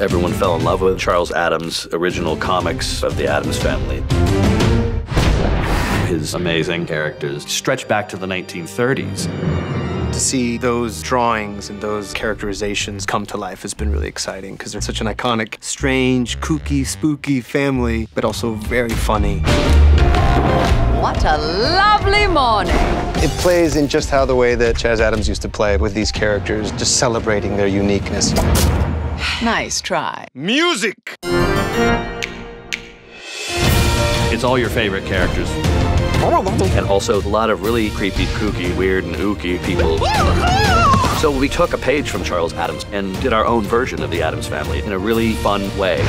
Everyone fell in love with Charles Addams' original comics of the Addams Family. His amazing characters stretch back to the 1930s. To see those drawings and those characterizations come to life has been really exciting because they're such an iconic, strange, kooky, spooky family, but also very funny. What a lovely morning! It plays in just how the way that Charles Addams used to play with these characters, just celebrating their uniqueness. Nice try. Music! It's all your favorite characters. And also a lot of really creepy, kooky, weird, and ooky people. So we took a page from Charles Addams and did our own version of the Addams Family in a really fun way.